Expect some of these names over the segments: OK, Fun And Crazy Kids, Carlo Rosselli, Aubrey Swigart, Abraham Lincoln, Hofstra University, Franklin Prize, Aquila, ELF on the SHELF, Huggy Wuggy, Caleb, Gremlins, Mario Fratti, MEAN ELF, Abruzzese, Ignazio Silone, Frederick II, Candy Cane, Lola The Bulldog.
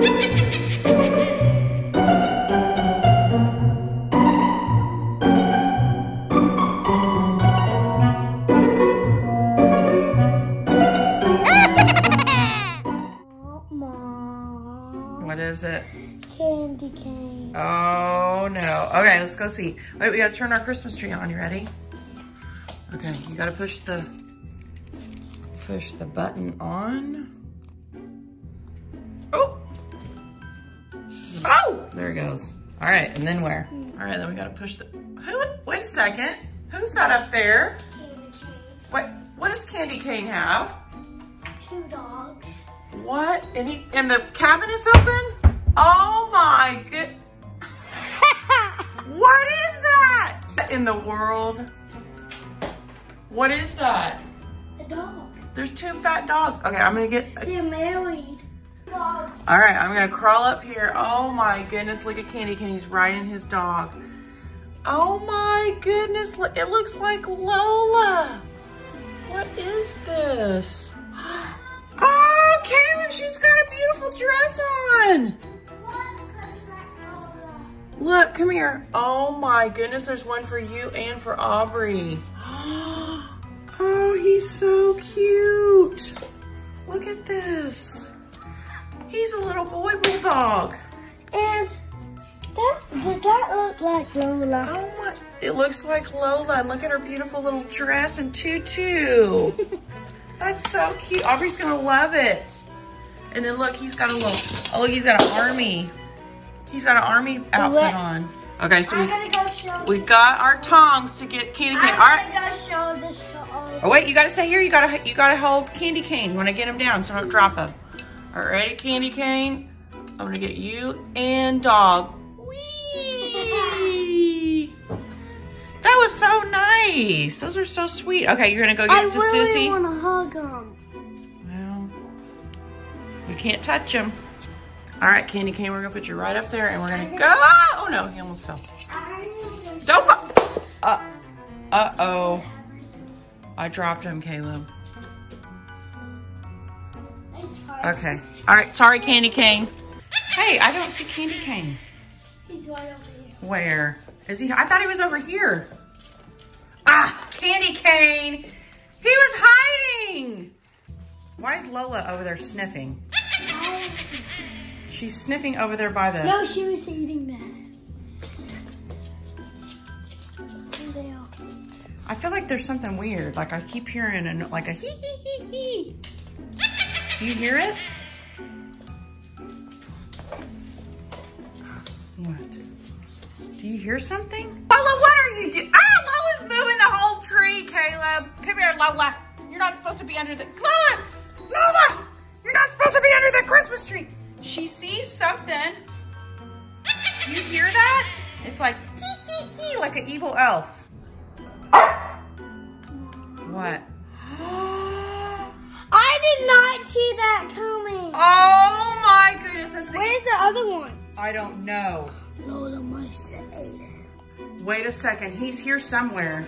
What is it? Candy cane. Oh no. Okay, let's go see. Wait, we gotta turn our Christmas tree on. You ready? Okay, you gotta push the button on. Oh! Oh! There it goes. All right, and then where? All right, then we gotta push the. Who? Wait a second. Who's that up there? Candy cane. What does Candy Cane have? 2 dogs. What? And the cabinet's open? Oh my good. What is that? In the world? What is that? A dog. There's 2 fat dogs. Okay, I'm gonna get. They're married. Dogs. All right, I'm gonna crawl up here. Oh my goodness, look at Candy Cane. He's riding his dog. Oh my goodness, it looks like Lola. What is this? Oh, Caleb, she's got a beautiful dress on. Look, come here. Oh my goodness, there's one for you and for Aubrey. Oh, he's so cute. Look at this. He's a little boy bulldog. And does that look like Lola? Oh my, it looks like Lola. Look at her beautiful little dress and tutu. That's so cute. Aubrey's gonna love it. And then look, he's got a little, oh look, he's got an army. He's got an army outfit on. Okay, so we got our tongs to get Candy Cane. I'm gonna go show this to Aubrey. Oh wait, you gotta stay here. You gotta hold Candy Cane. You wanna get him down so don't drop him. All right, Candy Cane. I'm gonna get you and dog. Whee! That was so nice. Those are so sweet. Okay, you're gonna go get to Sissy. I really wanna hug him. Well, we can't touch him. All right, Candy Cane, we're gonna put you right up there and we're gonna go. Oh no, he almost fell. Don't fall. Uh-oh. I dropped him, Caleb. Okay. All right, sorry, Candy Cane. Hey, I don't see Candy Cane. He's right over here. Where? Is he? I thought he was over here. Ah, Candy Cane. He was hiding. Why is Lola over there sniffing? She's sniffing over there by the... No, she was eating that. I feel like there's something weird. Like I keep hearing like a hee hee hee hee. Do you hear it? What? Do you hear something? Lola, what are you doing? Ah, Lola's moving the whole tree, Caleb. Come here, Lola. You're not supposed to be under the... Lola! Lola! You're not supposed to be under the Christmas tree. She sees something. Do you hear that? It's like hee hee hee, like an evil elf. Ah! What? I did not see that coming. Oh my goodness. Where's the other one? I don't know. Lola must have ate it. Wait a second. He's here somewhere.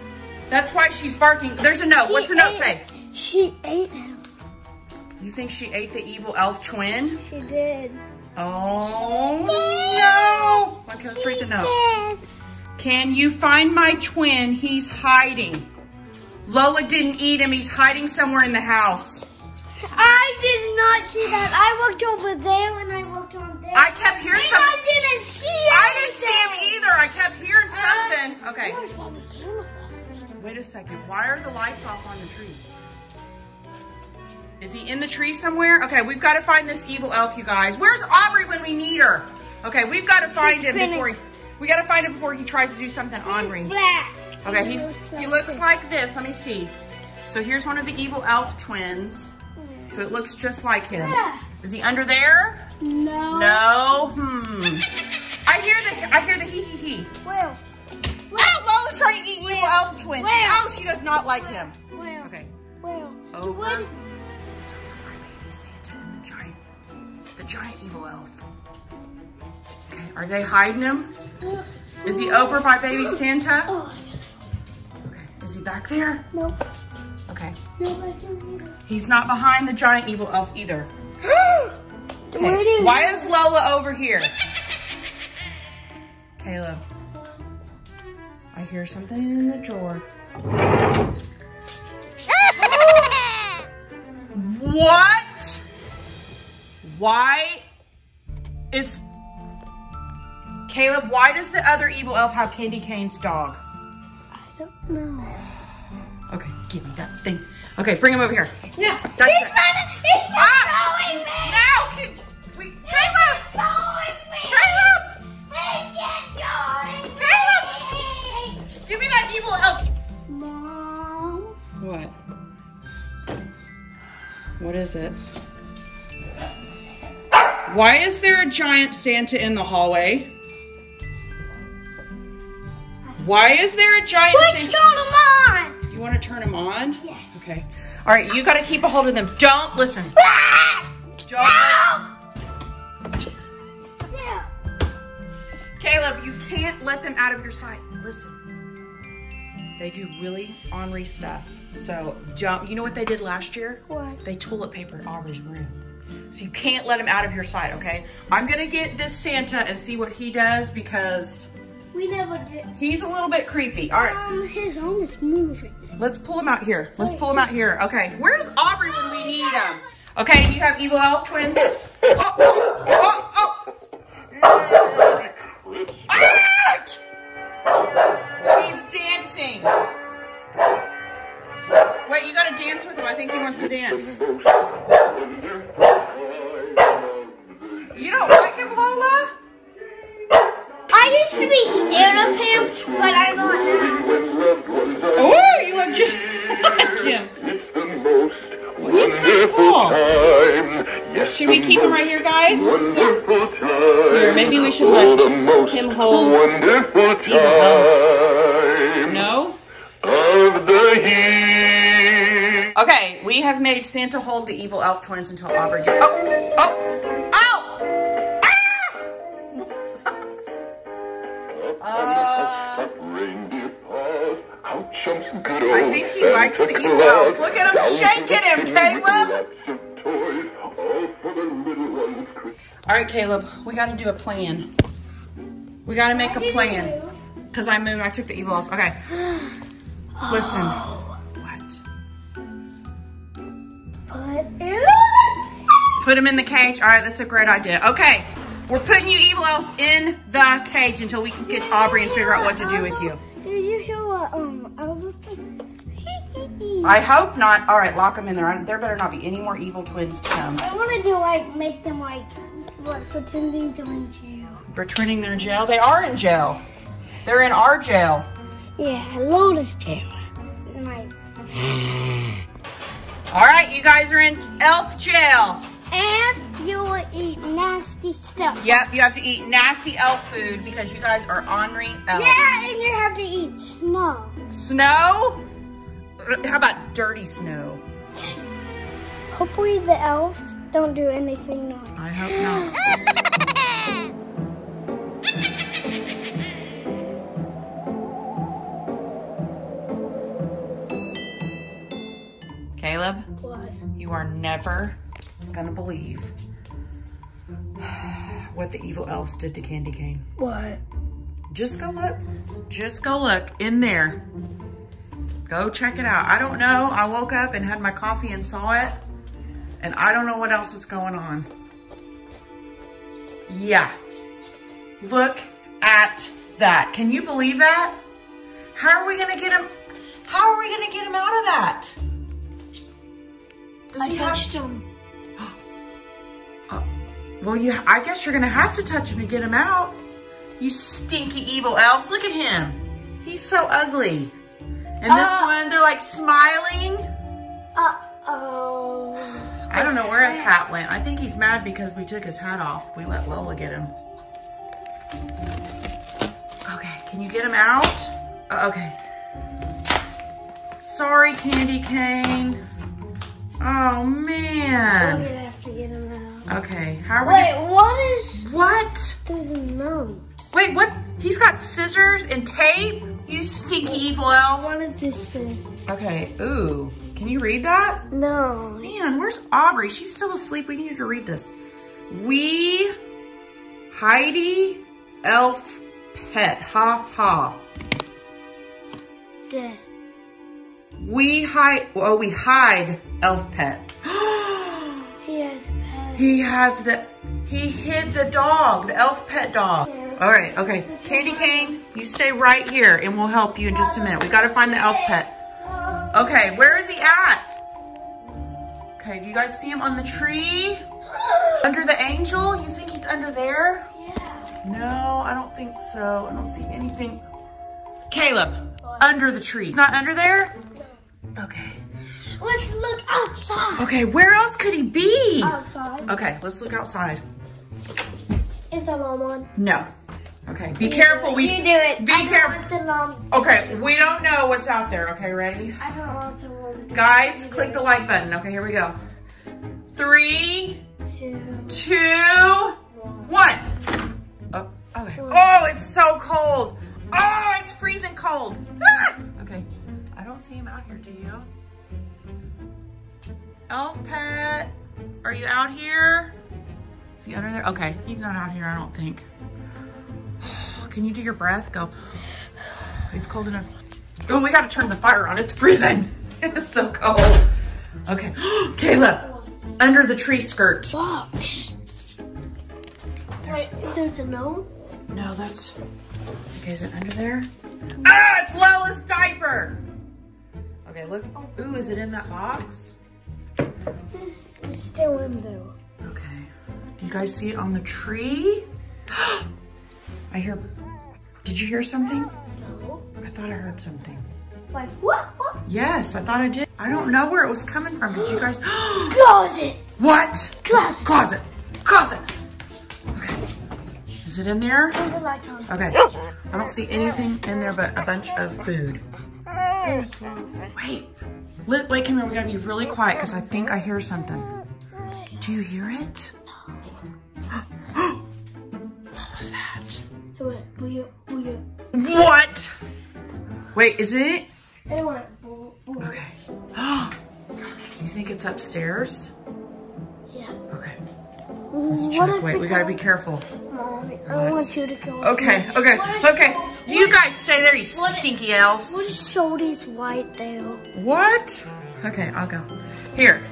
That's why she's barking. There's a note. What's the note say? She ate him. You think she ate the evil elf twin? She did. Oh, no. Okay, let's read the note. Can you find my twin? He's hiding. Lola didn't eat him. He's hiding somewhere in the house. I did not see that. I looked over there and I looked on there. I kept hearing something. I didn't see anything. I didn't see him either. I kept hearing something. Okay. Wait a second. Why are the lights off on the tree? Is he in the tree somewhere? Okay, we've got to find this evil elf, you guys. Where's Aubrey when we need her? Okay, we've got to find him before he... We got to find him before he tries to do something on me. Okay, he looks like this. Let me see. So here's one of the evil elf twins. So it looks just like him. Yeah. Is he under there? No. No. I hear the hee hee hee. Well. Oh, Lola's trying to eat evil elf twins. Oh, she does not like him. Okay. Over. It's over by Baby Santa and the giant evil elf. Okay, are they hiding him? Is he over by Baby Santa? Okay, is he back there? Nope. Okay. He's not behind the giant evil elf either. Okay. Where do Why is Lola over here? Caleb, I hear something in the drawer. What? Why is... Caleb, why does the other evil elf have Candy Cane's dog? I don't know. Okay, give me that thing. Okay, bring him over here. No, he's following me! What is it? Why is there a giant Santa in the hallway? Why is there a giant Santa? Please turn them on! You want to turn them on? Yes. Okay. All right, you got to keep a hold of them. Don't listen. Don't. Yeah. Caleb, you can't let them out of your sight. Listen. They do really ornery stuff. So, you know what they did last year? What? They toilet papered Aubrey's room. So you can't let him out of your sight, okay? I'm gonna get this Santa and see what he does because... We never did. He's a little bit creepy, all right. His arm is moving. Let's pull him out here. Let's pull him out here, okay. Where's Aubrey when we need him? Okay, do you have evil elf twins? Wait, you gotta dance with him. I think he wants to dance. You don't like him, Lola? I used to be scared of him, but I'm not now. Oh, you look just like him. Well, he's kind of cool. Should we keep him right here, guys? Yeah. Here, maybe we should let him hold evil elves. No? Okay, we have made Santa hold the evil elf twins until Aubrey gets... Oh! Oh! Oh! Ah! I think he likes the evil elves. Look at him shaking him, Caleb! Alright, Caleb, we gotta do a plan. We gotta make a plan. Because I moved, I took the evil elves. Okay. Listen. Put him in the cage. All right, that's a great idea. Okay, we're putting you evil elves in the cage until we can get to Aubrey and figure out what to do with you. Did you hear what I hope not. All right, lock them in there. There better not be any more evil twins to come. I want to do like make them like pretending they're in jail. Pretending they're in jail. They are in jail. They're in our jail. Yeah, Lola's jail. All right, you guys are in elf jail. And you will eat nasty stuff. Yep, you have to eat nasty elf food because you guys are ornery elves. Yeah, and you have to eat snow. Snow? How about dirty snow? Yes. Hopefully the elves don't do anything nice. I hope not. Caleb, what? You are never gonna believe what the evil elves did to Candy Cane. What? Just go look. Just go look in there. Go check it out. I don't know. I woke up and had my coffee and saw it. And I don't know what else is going on. Yeah. Look at that. Can you believe that? How are we gonna get him? How are we gonna get him out of that? Does I he touched have to... him. Oh. Well, yeah, I guess you're going to have to touch him to get him out. You stinky evil elves. Look at him. He's so ugly. And this one, they're like smiling. Uh-oh. I don't know where his hat went. I think he's mad because we took his hat off. We let Lola get him. Okay, can you get him out? Okay. Sorry, Candy Cane. Oh man! We're gonna have to get him out. Okay, how are we? Wait, what is? What? There's a note. Wait, what? He's got scissors and tape. You stinky evil elf. What does this say? Okay. Ooh, can you read that? No. Man, where's Aubrey? She's still asleep. We need her to read this. We Heidi Elf Pet. Ha ha. Good. We hide Elf Pet. He has a pet. He hid the dog, the Elf Pet dog. Yeah. All right, okay. Candy Cane, you stay right here and we'll help you in just a minute. We gotta find the Elf Pet. Okay, where is he at? Okay, do you guys see him on the tree? Under the angel? You think he's under there? Yeah. No, I don't think so. I don't see anything. Caleb, under the tree. Not under there? Okay. Let's look outside. Okay, where else could he be? Outside. Okay, let's look outside. Is the alarm on? No. Okay, be careful. You do it. Be careful. Okay, we don't know what's out there. Okay, ready? I don't want to. Guys, click the like button. Okay, here we go. 3, 2, 1. Oh, okay. Oh, it's so cold. Oh, it's freezing cold. Ah! Okay, I don't see him out here, do you? Elf Pet, are you out here? Is he under there? Okay, he's not out here, I don't think. Can you do your breath? Go. It's cold enough. Oh, we gotta turn the fire on. It's freezing. It's so cold. Okay. Caleb, under the tree skirt. Box. There's a gnome? No, that's... Okay, is it under there? Ah, it's Lola's diaper. Okay, look. Ooh, is it in that box? This is still in there. Okay. Do you guys see it on the tree? I hear... Did you hear something? No. I thought I heard something. Like what? Yes, I thought I did. I don't know where it was coming from. Did you guys... Closet! What? Closet! Closet! Closet! Okay. Is it in there? Turn the light on. Okay. I don't see anything in there but a bunch of food. Wait. Wait, come here. We gotta be really quiet because I think I hear something. Do you hear it? No. What was that? What? Wait, is it? Okay. Do you think it's upstairs? Yeah. Okay. Let's check. Wait, we gotta be careful. I want you to go. Okay, okay, okay. You guys stay there, you stinky elves. What is Shody's white there? What? Okay, I'll go. Here.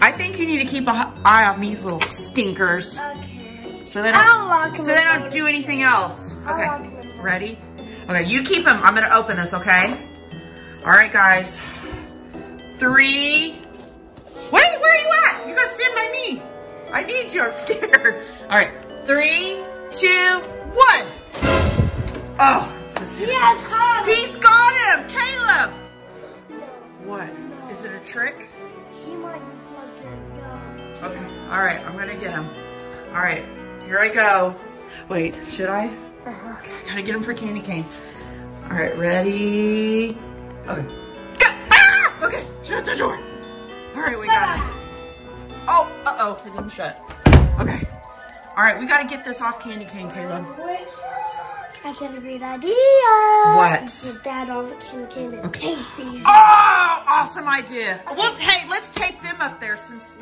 I think you need to keep an eye on these little stinkers. So they don't do anything else. Okay, ready? Okay, you keep them. I'm gonna open this, okay? All right, guys. 3. Wait, where are you at? You gotta stand by me. I need you, I'm scared. All right, 3, 2, 1. Oh, it's the same. He's got him, Caleb. What, is it a trick? He might plug that. Okay, all right, I'm gonna get him. All right. Here I go. Wait, should I? Okay, I gotta get him for Candy Cane. All right, ready? Okay. Go! Ah! Okay, shut the door. All right, we got it. Oh, uh-oh, it didn't shut. Okay. All right, we gotta get this off Candy Cane, Caleb. I got a great idea. What? Get that off Candy Cane and tape these. Oh, awesome idea. Okay. Well, hey, let's tape them up there since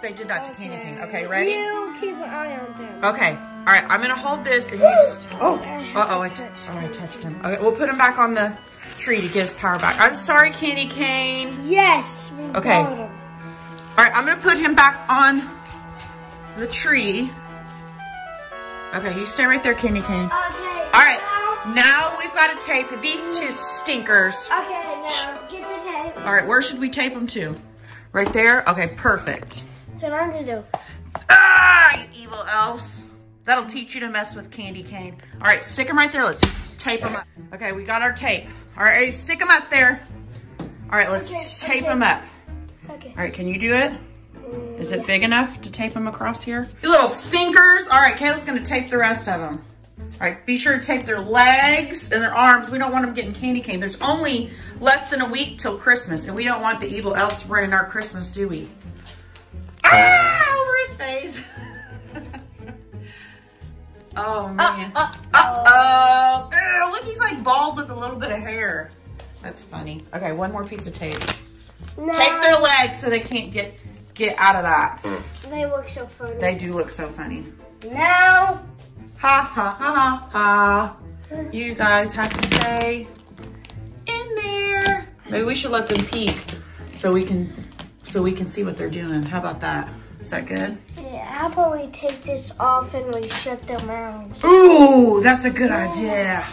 they did that to Candy Cane. Okay, ready? You keep an eye on them. Okay. All right, I'm gonna hold this and you just. Oh, I touched him. Okay, we'll put him back on the tree to get his power back. I'm sorry, Candy Cane. Yes. We got him. All right, I'm gonna put him back on the tree. Okay, you stay right there, Candy Cane. Okay. All right, now we've got to tape these two stinkers. Okay, now get the tape. All right, where should we tape them to? Right there? Okay, perfect. That's what I'm going to do. Ah, you evil elves. That'll teach you to mess with Candy Cane. All right, stick them right there. Let's tape them up. Okay, we got our tape. All right, stick them up there. All right, let's tape them up. Okay. All right, can you do it? Is it big enough to tape them across here? You little stinkers. All right, Caleb's going to tape the rest of them. All right, be sure to tape their legs and their arms. We don't want them getting Candy Cane. There's only less than a week till Christmas, and we don't want the evil elves ruining our Christmas, do we? Ah, over his face. Oh, man. Uh-oh. Look, he's like bald with a little bit of hair. That's funny. Okay, one more piece of tape. No. Tape their legs so they can't get out of that. They look so funny. They do look so funny. No. Ha ha ha ha ha. You guys have to stay in there. Maybe we should let them peek so we can see what they're doing. How about that? Is that good? Yeah, I'll probably take this off and we shut them out. Ooh, that's a good idea.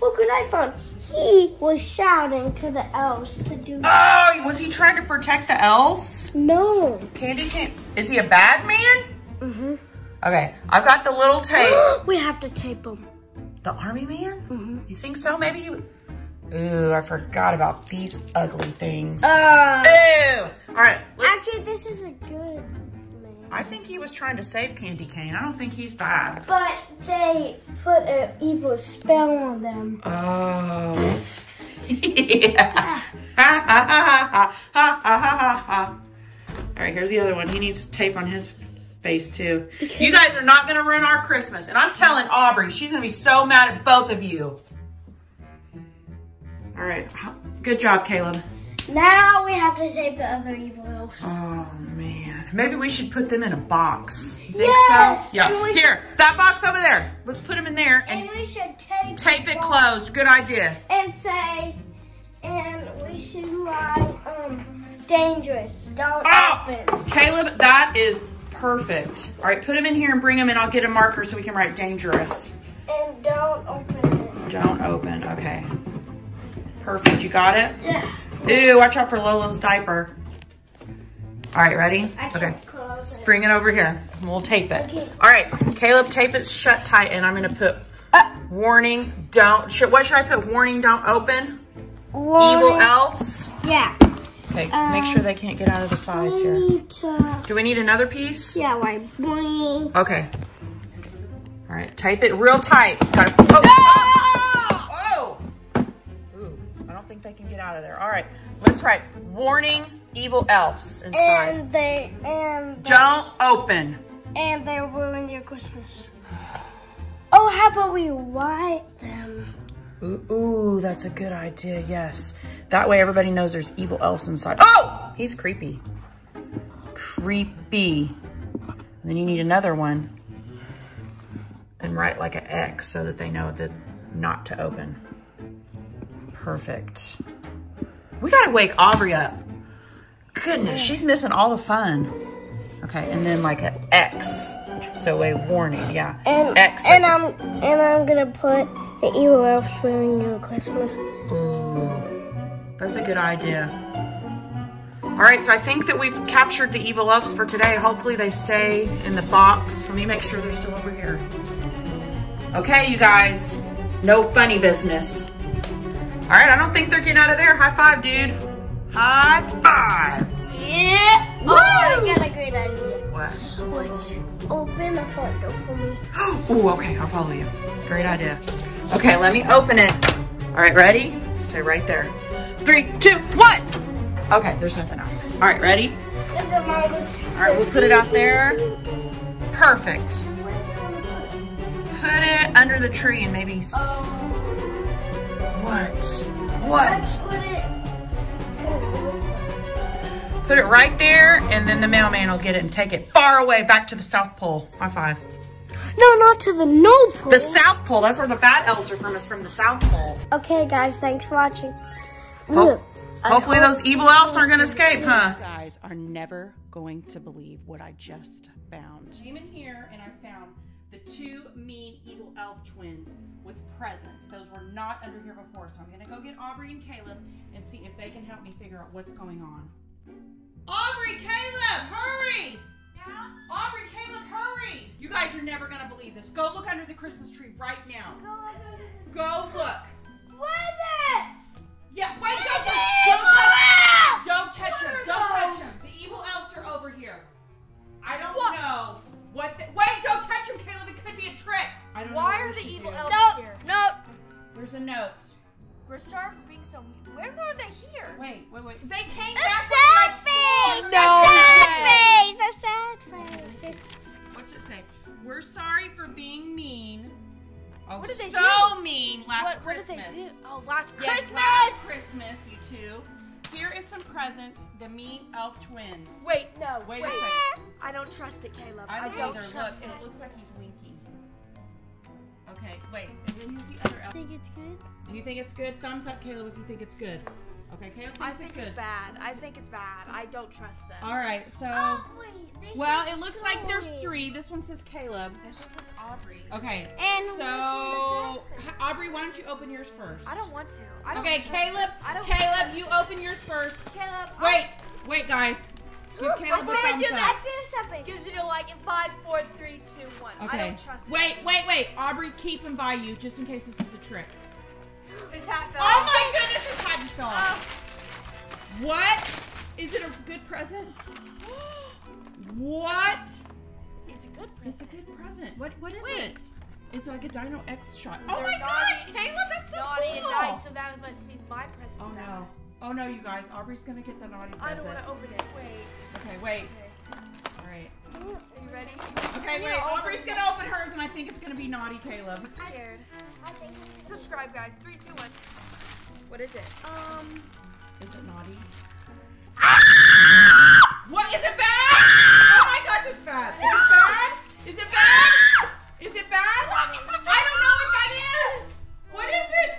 Look what I found. He was shouting to the elves to do that. Oh, was he trying to protect the elves? No. Candy Cane, is he a bad man? Mm-hmm. Okay, I've got the little tape. We have to tape him. The army man? Mm-hmm. You think so? Maybe he... Ooh, I forgot about these ugly things. Ooh! All right. Actually, this is a good... I think he was trying to save Candy Cane. I don't think he's bad. But they put an evil spell on them. Oh. Yeah. All right, here's the other one. He needs tape on his face too. You guys are not gonna ruin our Christmas. And I'm telling Aubrey, she's gonna be so mad at both of you. All right, good job, Caleb. Now we have to save the other evil elves. Oh, man. Maybe we should put them in a box. You think so? Yeah. Here, that box over there. Let's put them in there. And we should tape it closed. Good idea. And say, we should write, dangerous. Don't open. Caleb, that is perfect. All right, put them in here and bring them, and I'll get a marker so we can write dangerous. And don't open it. Don't open. Okay. Perfect. You got it? Yeah. Ooh, watch out for Lola's diaper. All right, ready? Okay. Let's bring it over here. We'll tape it. Okay. All right, Caleb, tape it shut tight, and I'm going to put warning, don't. What should I put? Warning, don't open? Warning. Evil elves? Yeah. Okay, make sure they can't get out of the sides here. Do we need another piece? Yeah, why? Okay. All right, tape it real tight. Gotta, I think they can get out of there. All right, let's write warning, evil elves inside. And they don't open. And they ruin your Christmas. Oh, how about we white them? Ooh, that's a good idea. Yes, that way everybody knows there's evil elves inside. Oh, he's creepy. Creepy. And then you need another one, and write like an X so that they know that not to open. Perfect. We gotta wake Aubrey up. Goodness, she's missing all the fun. Okay, and then like an X, so a warning, yeah. And, X. Like and I'm gonna put the evil elves ruin your Christmas. Ooh, that's a good idea. All right, so I think that we've captured the evil elves for today. Hopefully they stay in the box. Let me make sure they're still over here. Okay, you guys, no funny business. All right, I don't think they're getting out of there. High five, dude. High five. Yeah. Woo! Oh, I got a great idea. What? Let's open the front door for me. Oh, okay, I'll follow you. Great idea. Okay, let me open it. All right, ready? Stay right there. 3, 2, 1. Okay, there's nothing out. All right, ready? All right, we'll put it out there. Perfect. Put it under the tree and maybe... What? Put it right there, and then the mailman will get it and take it far away back to the South Pole. High five. No, not to the North Pole. The South Pole. That's where the bad elves are from. It's from the South Pole. Okay, guys. Thanks for watching. Hopefully those evil elves aren't going to escape, huh? You guys are never going to believe what I just found. I came in here, and I found... the two mean evil elf twins with presents. Those were not under here before, so I'm gonna go get Aubrey and Caleb and see if they can help me figure out what's going on. Aubrey, Caleb, hurry! Yeah? Aubrey, Caleb, hurry! You guys are never gonna believe this. Go look under the Christmas tree right now. Go look. What is this? Yeah, wait, don't touch him. Don't touch him. The evil elves are over here. I don't know. What the, wait, don't touch him, Caleb. It could be a trick. I don't know what we should do. Why are the evil elves here? Nope. There's a note. We're sorry for being so mean. Where were they here? Wait. They came back with my face. A sad face. What's it say? We're sorry for being mean. Oh, what did they do? Mean last Christmas. What did they do? Oh, last Christmas, you two. Here is some presents. The mean elf twins. Wait, no. Wait a second. I don't trust it, Caleb. I don't trust it. Look, it looks like he's winking. Okay, wait. And then here's the other. I think it's good. Do you think it's good? Thumbs up, Caleb, if you think it's good. Okay, Caleb. I think it's bad. I think it's bad. I don't trust them. All right, so. Oh, wait, well, it looks like there's three. This one says Caleb. This one says Aubrey. Okay. And so, Aubrey, why don't you open yours first? I don't want to. Caleb, you open yours first. Caleb. Wait, guys. Give Caleb a thumbs up. I'm gonna do that shopping. Gives you a like in 5, 4, 3, 2, 1. Okay. I don't trust it. Wait. Aubrey, keep him by you just in case this is a trick. His hat fell. Oh my goodness, his hat just fell off. What? Is it a good present? What? It's a good present. It's a good present. What is it? It's like a Dino X shot. Oh my gosh, Caleb, that's so cool. Naughty and nice, so that must be my present. Oh no. Oh no, you guys. Aubrey's gonna get the naughty present. I don't wanna open it. Wait. Okay, wait. Okay. Alright. Are you ready? Okay, wait. Aubrey's gonna open hers and I think it's gonna be naughty, Caleb. I'm scared. Subscribe, guys. 3, 2, 1. What is it? Is it naughty? What? Is it bad? Oh my gosh, it's bad. Is it bad? Is it bad? Is it bad? I don't know what that is. What is it?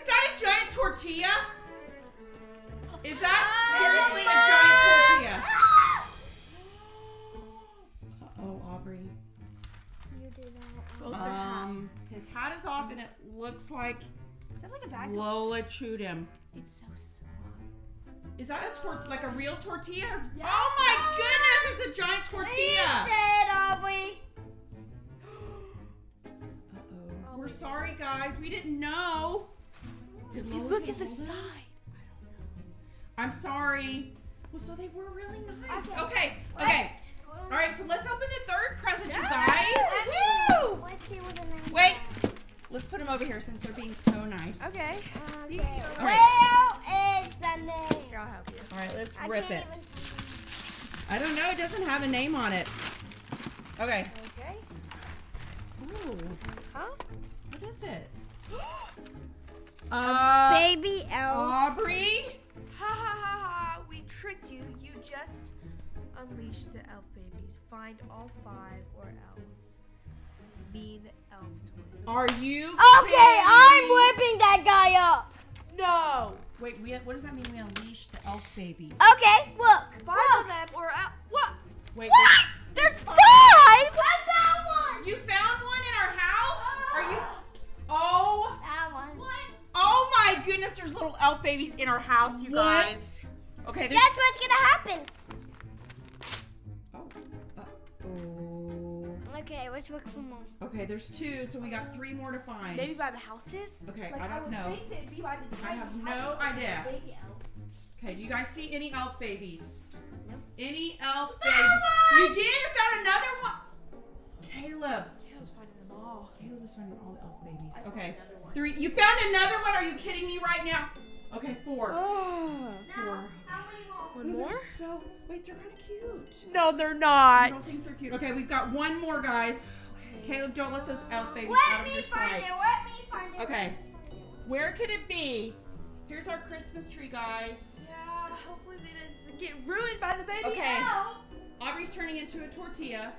Is that a giant tortilla? Is that seriously a giant tortilla? Uh-oh, Aubrey. You do that. His hat is off and it looks like, is that like a bag? Lola chewed him. It's so soft. Is that a tortilla? Like a real tortilla? Yes. Oh my goodness, it's a giant tortilla. Please say it, Aubrey. Uh-oh. We're sorry, guys. We didn't know. Did Lola look at the side. I don't know. I'm sorry. Well, so they were really nice. Okay. All right, so let's open the third present, you guys. Woo! Wait, let's put them over here since they're being so nice. Okay. All right. Where is the name? Here, I'll help you. All right, let's rip it. I don't know. It doesn't have a name on it. Okay. Ooh. Huh? What is it? Baby elf. Aubrey? Ha. We tricked you. You just unleashed the elf babies. Find all 5 or else. Mean elf twins. Are you okay? I'm whipping that guy up. No. Wait. What does that mean? We unleash the elf babies. Okay. Look. Find them or elf. What? Wait. What? There's 5. I found one. You found one in our house? Oh. Are you? Oh. That one. What? Oh my goodness! There's little elf babies in our house, you guys. Okay. Guess what's gonna happen? Okay, let's look for more. Okay, there's 2, so we got 3 more to find. Maybe by the houses? Okay, like, I don't know. I have no idea. Okay, do you guys see any elf babies? No. Any elf babies? You did? I found another one! Caleb. Caleb's finding them all. Caleb is finding all the elf babies. Okay, 3. You found another one? Are you kidding me right now? Okay, 4. Oh, 4. One more? Wait, they're kind of cute. No, they're not. I don't think they're cute. Okay, we've got 1 more, guys. Okay. Caleb, don't let those elf babies out of your sight. Let me find it. Okay. Where could it be? Here's our Christmas tree, guys. Yeah, hopefully they don't get ruined by the baby elves. Aubrey's turning into a tortilla.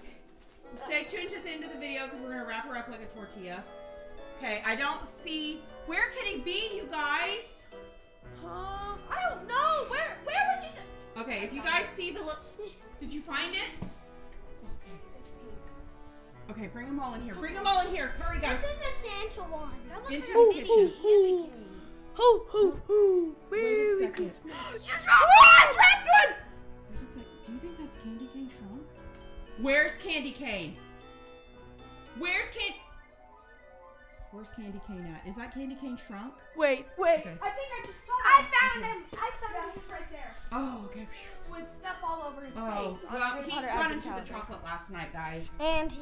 Stay tuned to the end of the video because we're going to wrap her up like a tortilla. Okay, I don't see. Where could it be, you guys? I don't know. Where would you? Okay, if you guys see the look, did you find it? Okay, bring them all in here. Bring them all in here. Hurry, guys. This is a Santa one. That looks like a baby. Hoo. Wait a second. You dropped one. Wait a second. Do you think that's Candy Cane shrunk? Where's Candy Cane? Where's Candy Cane at? Is that Candy Cane shrunk? Wait. Okay. I think I just saw him. I found him. I found him. He's right there. Oh, okay. With stuff all over his face. Well, he got into the chocolate last night, guys.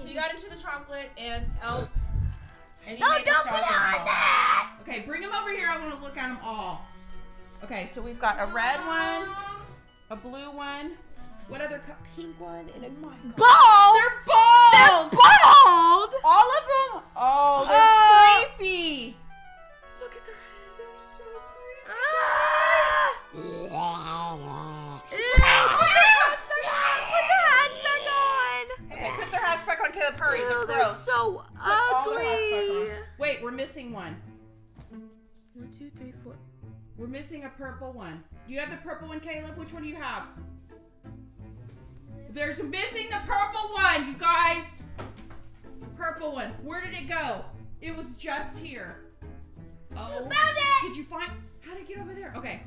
He got into the chocolate and elf. And he don't put it on that! Okay, bring him over here. I want to look at them all. Okay, so we've got a red one, a blue one. What other pink one and a bald? They're bald. They're bald. All of them. Oh, they're creepy. Look at their head. They're so creepy. Ah. Ew. Oh my God. Sorry, they're so ugly. Wait, we're missing one. 1, 2, 3, 4. We're missing a purple one. Do you have the purple one, Caleb? Which one do you have? There's missing the purple one, you guys. Purple one. Where did it go? It was just here. Oh. Found it! Did you find? How did it get over there? Okay.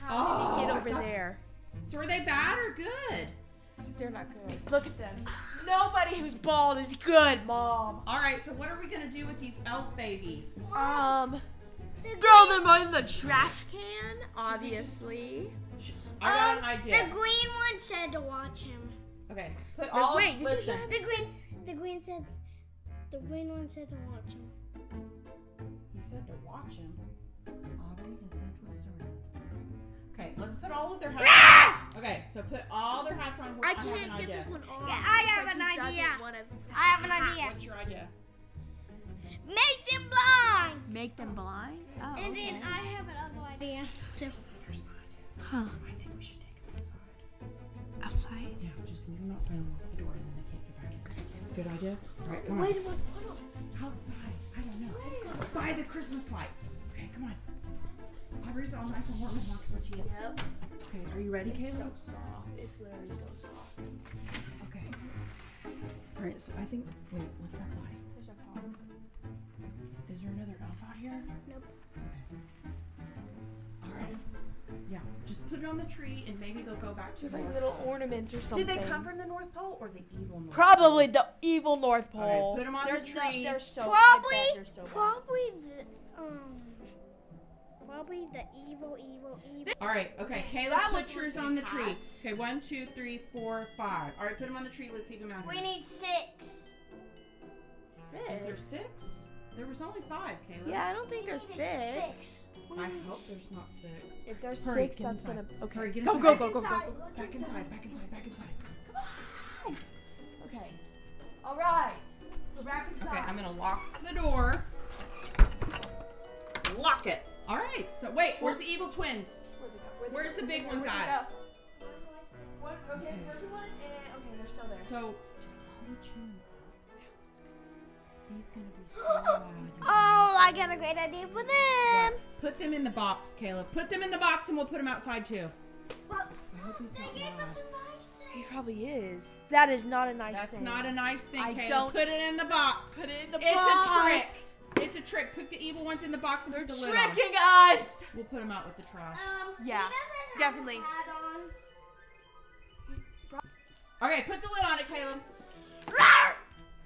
How did it get over there? So are they bad or good? They're not good. Look at them. Nobody who's bald is good, Mom. All right, so what are we gonna do with these elf babies? Throw them in the trash can, obviously. I got an idea. The green one said to watch him. Okay. Put all. Wait, did you hear the green said? The green one said to watch him. He said to watch him. Aubrey has no twist around. Okay, let's put all of their hats on. Okay, so put all their hats on. I can't get this one on. Yeah, I have an idea. I have an idea. What's your idea? Make them blind. Make them blind? Oh, and then I have another idea. Here's my idea. Huh. I think we should take them outside. Outside? Yeah, just leave them outside and lock the door and then they can't get back in. Good idea? All right, come on. Wait a minute. Outside. I don't know. Let's go by the Christmas lights. Okay, come on. Aubrey's all nice and warm and walk towards you. Yep. Okay, are you ready, Caleb? It's so soft. It's literally so soft. Okay. All right, so I think, wait, what's that body? There's a paw. Is there another elf out here? Nope. Okay. All right. Yeah, just put it on the tree and maybe they'll go back to the like little ornaments or something. Did they come from the North Pole or the evil North Pole? Probably the evil North Pole. Okay, put them on the tree. They're so Probably the evil. All right, okay, Caleb, put yours on the tree. Okay, 1, 2, 3, 4, 5. All right, put them on the tree. Let's leave them out here. We need 6. 6? Is there 6? There was only 5, Caleb. Yeah, I don't think there's 6. I hope there's not 6. If there's 6, that's gonna. Okay, hurry, get inside. Go, go, go, go, go. Back inside, back inside, back inside. Come on. Okay. All right. So back inside. Okay, I'm gonna lock the door. Lock it. All right. So wait, where's the evil twins? Where's the big ones at? What? Okay, there's one, and okay, they're still there. So. He's gonna be so oh, I got a great idea for them. Yeah. Put them in the box, Caleb. Put them in the box, and we'll put them outside too. Well, I hope he's not mad. Us a nice thing. He probably is. That is not a nice thing. That's not a nice thing, Caleb. Don't put it in the box. Put it in the box. It's a trick. It's a trick. Put the evil ones in the box and put the lid on. They're tricking us. We'll put them out with the trash. Yeah, definitely. Okay, put the lid on it, Caleb. Rawr!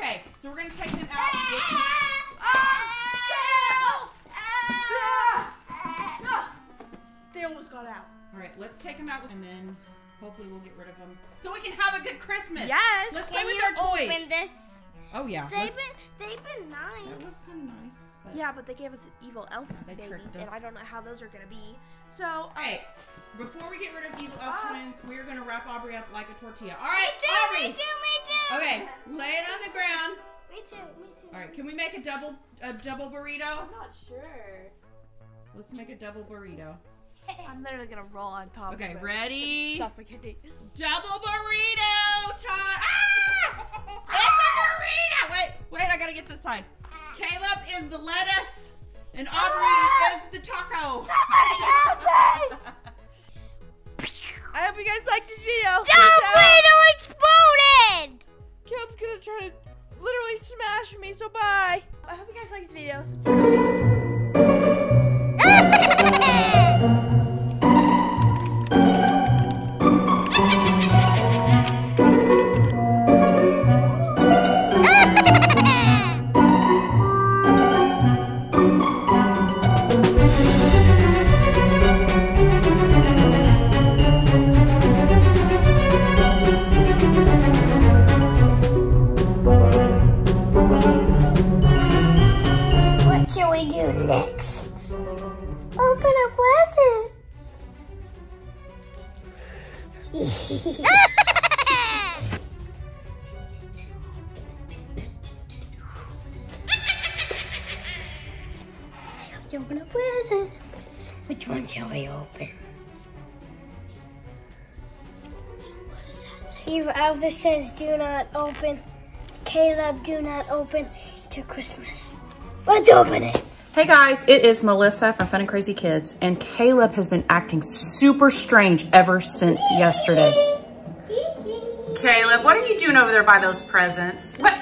Okay, so we're gonna take them out. They almost got out. All right, let's take them out, and then hopefully we'll get rid of them, so we can have a good Christmas. Yes. Let's play with our toys. Open this? Oh yeah. They've been nice. That was kind of nice. But yeah, but they gave us an evil elf babies, and I don't know how those are gonna be. So. Hey, before we get rid of evil elf twins, we're gonna wrap Aubrey up like a tortilla. All right, Aubrey. Me too. Okay, lay it on the ground. Me too. All right, can we make a double burrito? I'm not sure. Let's make a double burrito. I'm literally gonna roll on top. Okay, of ready? Suffocating. Double burrito time. Ah! It's a burrito. Wait, I gotta get this side. Caleb is the lettuce, and Aubrey is the taco. Somebody help me! I hope you guys liked this video. Don't wait till exploded. Caleb's gonna try to literally smash me. So bye. I hope you guys liked this video. Subscribe. Which one shall we open? What does that say? Either of this says do not open. Caleb, do not open to Christmas. Let's open it. Hey guys, it is Melissa from Fun and Crazy Kids, and Caleb has been acting super strange ever since yesterday. Caleb, what are you doing over there by those presents? What?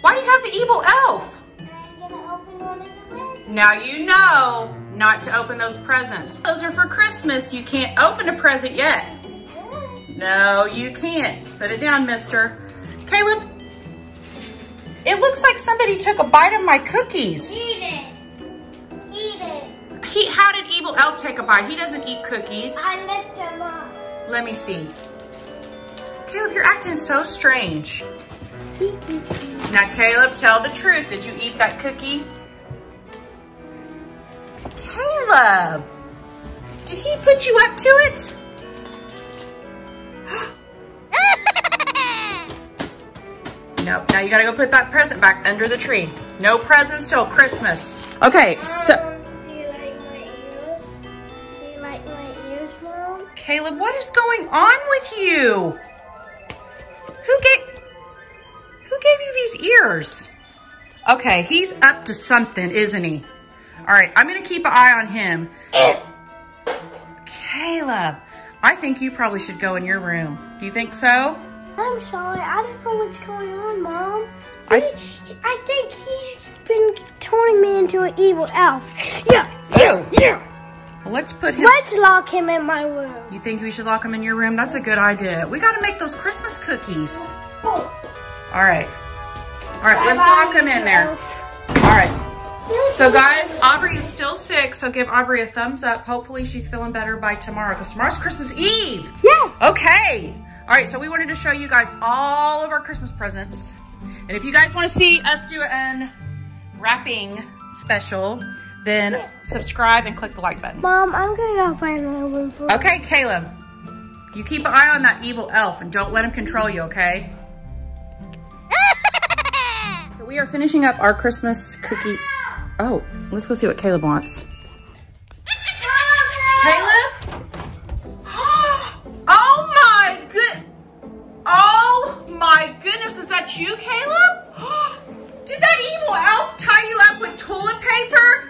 Why do you have the evil elf? I'm gonna open one of the presents. Now you know not to open those presents. Those are for Christmas. You can't open a present yet. No, you can't. Put it down, mister. Caleb, it looks like somebody took a bite of my cookies. Eat it. Eat it. How did evil elf take a bite? He doesn't eat cookies. I licked them up. Let me see. Caleb, you're acting so strange. Now, Caleb, tell the truth. Did you eat that cookie? Caleb, did he put you up to it? Nope. Now you gotta go put that present back under the tree. No presents till Christmas. Okay, so. Do you like my ears? Do you like my ears, Mom? Caleb, what is going on with you? Who gave you these ears? Okay, he's up to something, isn't he? All right, I'm gonna keep an eye on him. Caleb, I think you probably should go in your room. Do you think so? I'm sorry, I don't know what's going on, Mom. I think he's been turning me into an evil elf. Yeah. Well, let's put him. Let's lock him in my room. You think we should lock him in your room? That's a good idea. We gotta make those Christmas cookies. Oh. All right, let's lock him in there. All right, so guys, Aubrey is still sick, so give Aubrey a thumbs up. Hopefully she's feeling better by tomorrow, because tomorrow's Christmas Eve. Yes. Okay. All right, so we wanted to show you guys all of our Christmas presents. And if you guys want to see us do an unwrapping special, then subscribe and click the like button. Mom, I'm going to go find my room. Okay, Caleb, you keep an eye on that evil elf and don't let him control you, okay? So we are finishing up our Christmas cookie. Oh, let's go see what Caleb wants. You, Caleb? Did that evil elf tie you up with toilet paper?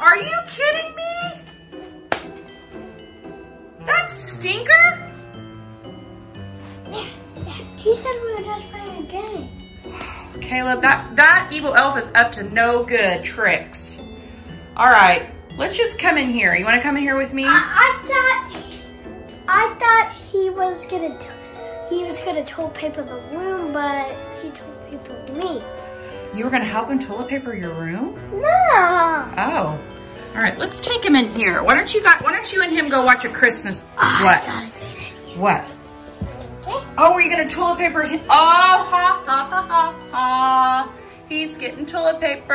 Are you kidding me? That stinker? Yeah, he said we were just playing a game. Caleb, that evil elf is up to no good tricks. All right, let's just come in here. You want to come in here with me? I thought he was gonna. He was gonna toilet paper the room, but he toilet papered me. You were gonna help him toilet paper your room? No. Oh. All right, let's take him in here. Why don't you and him go watch a Christmas? What? I got a great idea. What? Okay. Oh, are you gonna toilet paper him? Oh, ha ha ha ha ha! He's getting toilet paper.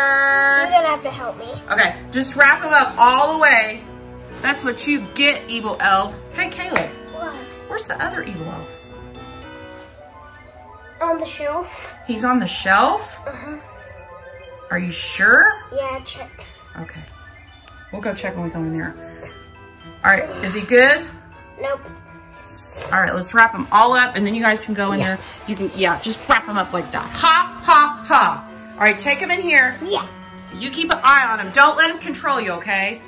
You're gonna have to help me. Okay, just wrap him up all the way. That's what you get, evil elf. Hey, Caleb. What? Where's the other evil elf? On the shelf. He's on the shelf? Uh-huh. Are you sure? Yeah, I checked. Okay. We'll go check when we go in there. All right, is he good? Nope. All right, let's wrap him all up, and then you guys can go in there. You can, just wrap him up like that. Ha, ha, ha. All right, take him in here. Yeah. You keep an eye on him. Don't let him control you, okay?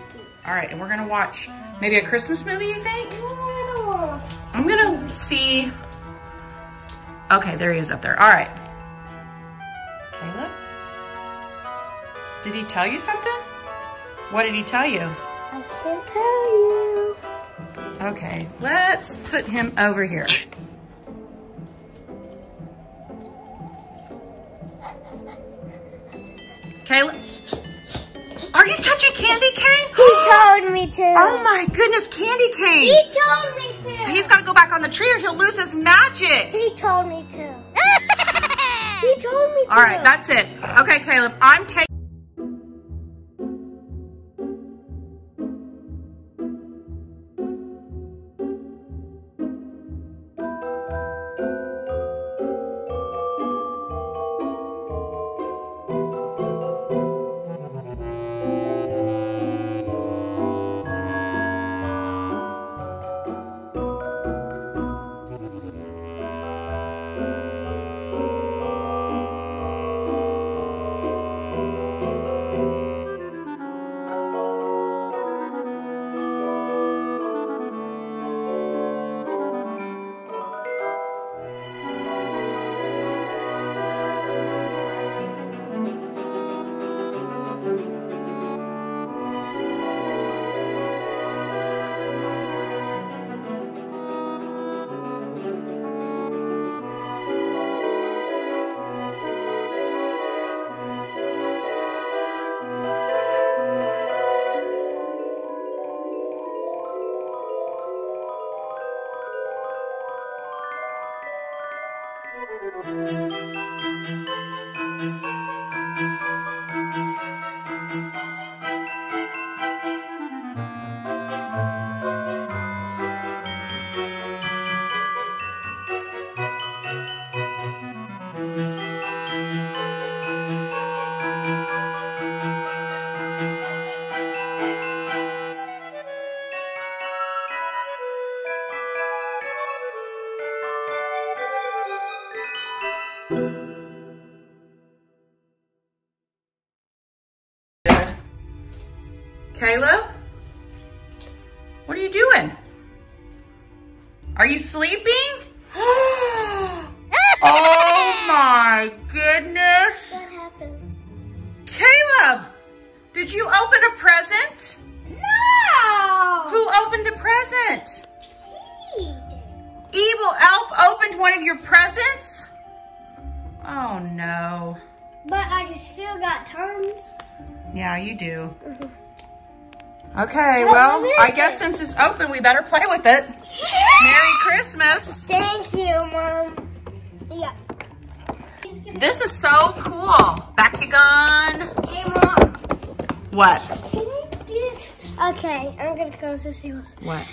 All right, and we're going to watch maybe a Christmas movie, you think? No. I'm going to see... Okay, there he is up there. All right. Caleb? Did he tell you something? What did he tell you? I can't tell you. Okay, let's put him over here. Caleb? Are you touching Candy Cane? He told me to. Oh my goodness, Candy Cane. He told me to. He's got to go back on the tree or he'll lose his magic. He told me to. He told me to. All right, that's it. Okay, Caleb, I'm taking... Good. Caleb? What are you doing? Are you sleeping? Oh my goodness. What happened? Caleb, did you open a present? No. Who opened the present? He did. Evil elf opened one of your presents? Oh no. But I still got turns. Yeah, you do. Mm-hmm. Okay, well, I guess since it's open, we better play with it. Yeah! Merry Christmas. Thank you, Mom. Yeah. This is so cool. Back you gone. Hey, Mom. What? Can you give... Okay, I'm going to close this. What?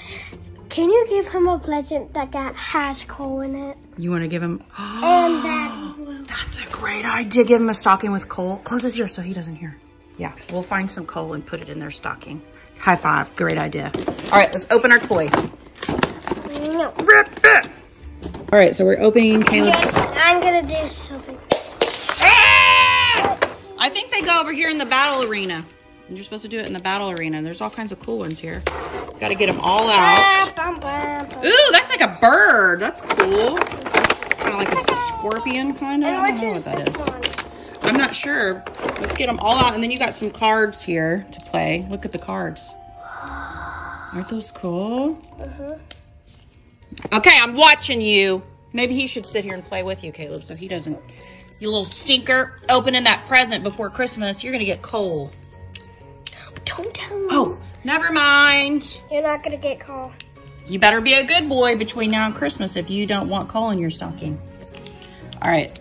Can you give him a present that got hash coal in it? You want to give him... and that... That's a great idea. Give him a stocking with coal. Close his ears so he doesn't hear. Yeah, we'll find some coal and put it in their stocking. High five, great idea. All right, let's open our toy. No. Rip it. All right, so we're opening Caleb's. Yes, I'm gonna do something. Ah! I think they go over here in the battle arena. And you're supposed to do it in the battle arena. There's all kinds of cool ones here. Gotta get them all out. Ooh, that's like a bird. That's cool. Kind of like a scorpion, kind of. I don't know what that is. I'm not sure. Let's get them all out. And then you got some cards here to play. Look at the cards. Aren't those cool? Okay, I'm watching you. Maybe he should sit here and play with you, Caleb, so he doesn't. You little stinker. Opening that present before Christmas. You're going to get coal. Don't tell him. Oh, never mind. You're not going to get coal. You better be a good boy between now and Christmas if you don't want coal in your stocking. All right.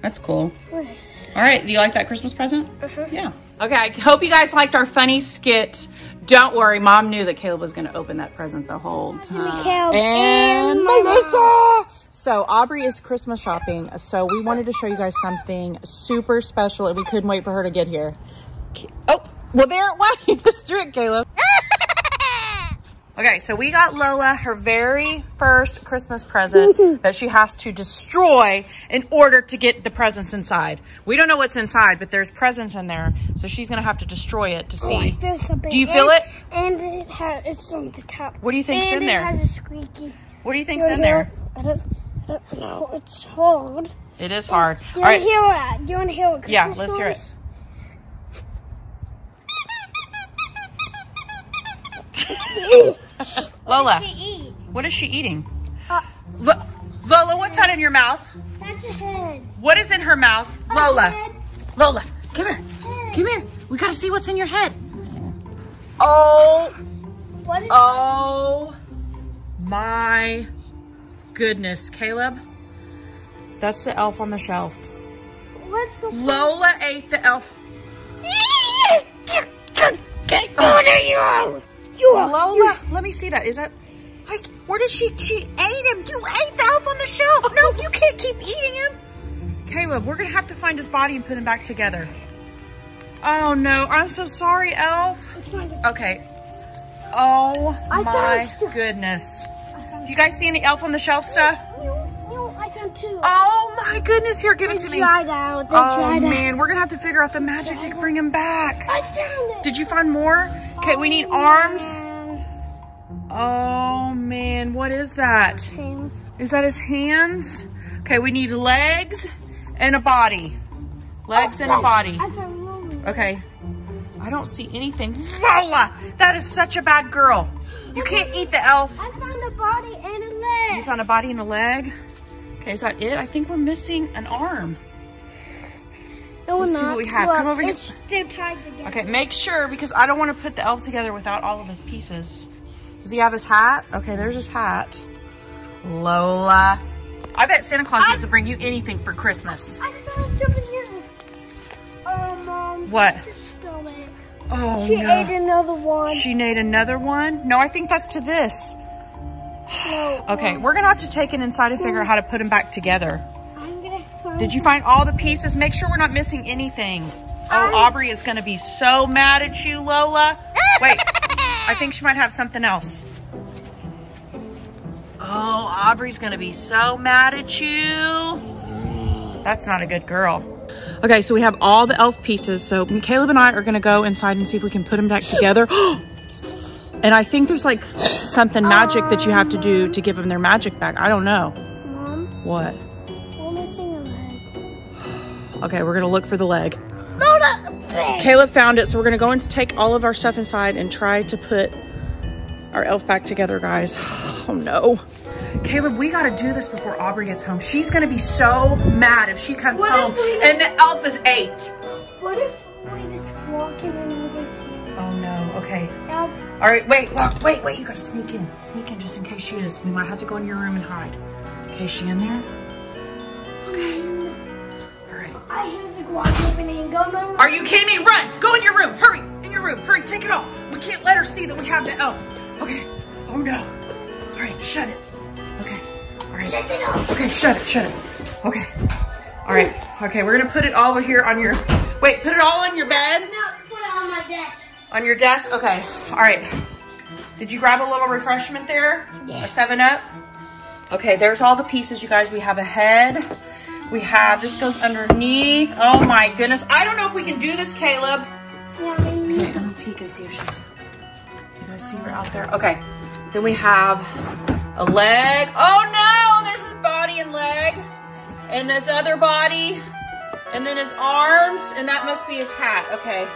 That's cool. All right, do you like that Christmas present? Yeah. Okay, I hope you guys liked our funny skit. Don't worry, Mom knew that Caleb was gonna open that present the whole time. Caleb and Melissa! So Aubrey is Christmas shopping, so we wanted to show you guys something super special and we couldn't wait for her to get here. Oh, well there it was, you just threw it, Caleb. Okay, so we got Lola her very first Christmas present that she has to destroy in order to get the presents inside. We don't know what's inside, but there's presents in there, so she's going to have to destroy it to see. Oh, I feel something. Do you feel it? And it has, it's on the top. What do you think's in there? And it has a squeaky. What do you think's in there? I don't know. It's hard. It is hard. Do you want to hear what Christmas Yeah, let's hear it. Lola, what is she eating? Lola, what's that in your mouth? That's a head. What is in her mouth? Lola, Lola, come here. Come here. We got to see what's in your head. Oh, oh my goodness, Caleb. That's the elf on the shelf. Lola ate the elf. Get over you. Lola, let me see that. Is that, like, where did she ate him. You ate the elf on the shelf. No, you can't keep eating him. Caleb, we're going to have to find his body and put him back together. Oh, no. I'm so sorry, elf. Okay. Oh, my goodness. Do you guys see any elf on the shelf stuff? No, I found two. Oh, my goodness. Here, give it to me. Oh, man. We're going to have to figure out the magic to bring him back. I found it. Did you find more? Okay, we need arms. Oh man, what is that? Hands. Is that his hands? Okay, we need legs and a body. Legs and a body. Okay, I don't see anything. Lola, that is such a bad girl. You can't eat the elf. I found a body and a leg. You found a body and a leg? Okay, is that it? I think we're missing an arm. Let's see what we have. Look, come over here. They're tied together. Okay, make sure, because I don't want to put the elf together without all of his pieces. Does he have his hat? Okay, there's his hat. Lola. I bet Santa Claus doesn't bring you anything for Christmas. I found something here. Oh, Mom. What? It's a stomach. Oh, she ate another one. She ate another one? No, I think that's to this. No. Okay, we're going to have to take it inside and figure out how to put them back together. Did you find all the pieces? Make sure we're not missing anything. Oh, Aubrey is going to be so mad at you, Lola. Wait, I think she might have something else. Oh, Aubrey's gonna be so mad at you. That's not a good girl. Okay, so we have all the elf pieces. So Caleb and I are gonna go inside and see if we can put them back together. And I think there's like something magic that you have to do to give them their magic back. I don't know. Mom? What? We're missing a leg. Okay, we're gonna look for the leg. Caleb found it, so we're gonna go and take all of our stuff inside and try to put our elf back together, guys. Oh no. Caleb, we gotta do this before Aubrey gets home. She's gonna be so mad if she comes home and the elf is 8. What if we just walk in and we just... Oh no, okay. Elf. All right, wait, walk, wait, wait, you gotta sneak in. Sneak in just in case she is. We might have to go in your room and hide. Okay, is she in there? Okay. All right. I hear the garage opening and go, no. Are you kidding me? Run, go in your room, hurry, in your room, hurry, take it off. We can't let her see that we have the elf. Okay, oh no. All right, shut it. Okay, all right. Shut it off. Okay, shut it, shut it. Okay, all right. Okay, we're gonna put it all over here on your, wait, put it all on your bed? No, put it on my desk. On your desk? Okay, all right. Did you grab a little refreshment there? Yeah. A 7-Up? Okay, there's all the pieces, you guys. We have a head. We have, this goes underneath. Oh my goodness. I don't know if we can do this, Caleb. Yeah, okay, I'm gonna peek and see if she's, you guys see her out there? Okay, then we have a leg. Oh no, there's his body and leg. And his other body. And then his arms, and that must be his hat, okay.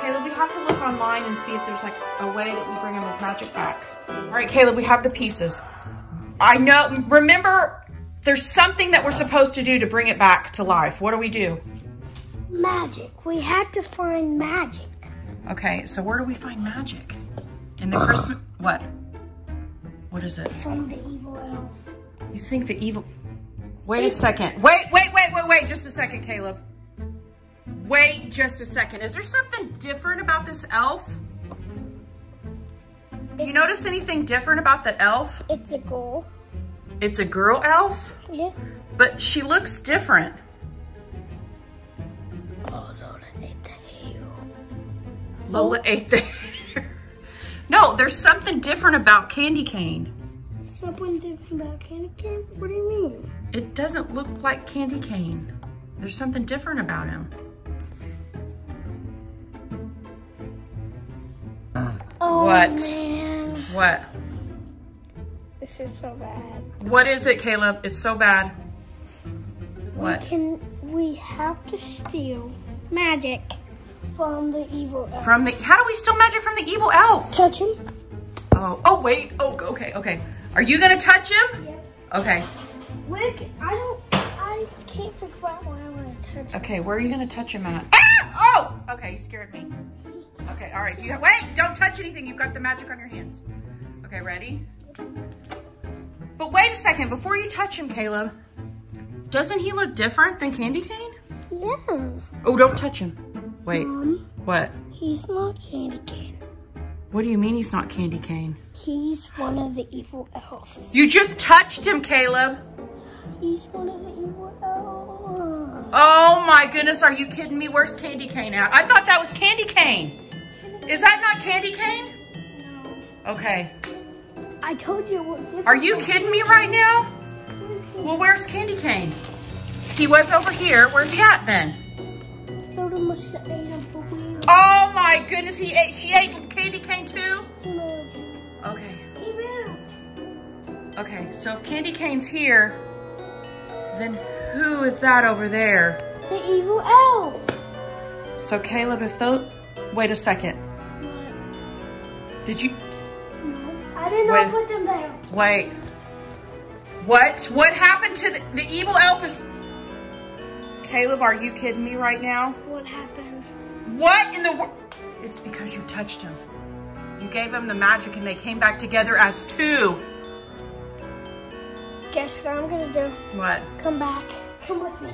Caleb, we have to look online and see if there's like a way that we bring him his magic back. All right, Caleb, we have the pieces. I know, remember, there's something that we're supposed to do to bring it back to life. What do we do? Magic, we have to find magic. Okay, so where do we find magic? In the Christmas, what? What is it? From the evil elf. You think the evil, wait a second. Wait, just a second, Caleb. Wait just a second. Is there something different about this elf? Do you notice anything different about the elf? It's a girl. It's a girl elf? Yeah. But she looks different. Oh, Lola ate the hair. Lola ate the hair. No, there's something different about Candy Cane. Something different about Candy Cane? What do you mean? It doesn't look like Candy Cane. There's something different about him. Oh, what? Man. What? This is so bad. What is it, Caleb? It's so bad. What? We have to steal magic from the evil elf. How do we steal magic from the evil elf? Touch him. Oh wait. Oh, okay. Are you gonna touch him? Yep. Okay. Rick, I can't figure out why I want to touch him. Okay, where are you gonna touch him at? Ah! Oh! Okay, you scared me. Okay, all right. Wait, don't touch anything. You've got the magic on your hands. Okay, ready? But wait a second. Before you touch him, Caleb, doesn't he look different than Candy Cane? Yeah. Oh, don't touch him. Wait. Mom, what? He's not Candy Cane. What do you mean he's not Candy Cane? He's one of the evil elves. You just touched him, Caleb. He's one of the evil elves. Oh, my goodness. Are you kidding me? Where's Candy Cane at? I thought that was Candy Cane. Is that not Candy Cane? No. Okay. I told you. What, are you kidding me right now? Well, where's Candy Cane? He was over here. Where's he at then? Lola must have ate him for real. Oh my goodness, she ate Candy Cane too? He moved. Okay. He moved. Okay, so if Candy Cane's here, then who is that over there? The evil elf. So Caleb, if those, wait a second. Did you? I did not put them there. Wait. What? What happened to the evil elf is... Caleb, are you kidding me right now? What happened? What in the world? It's because you touched him. You gave him the magic and they came back together as two. Guess what I'm going to do? What? Come back. Come with me.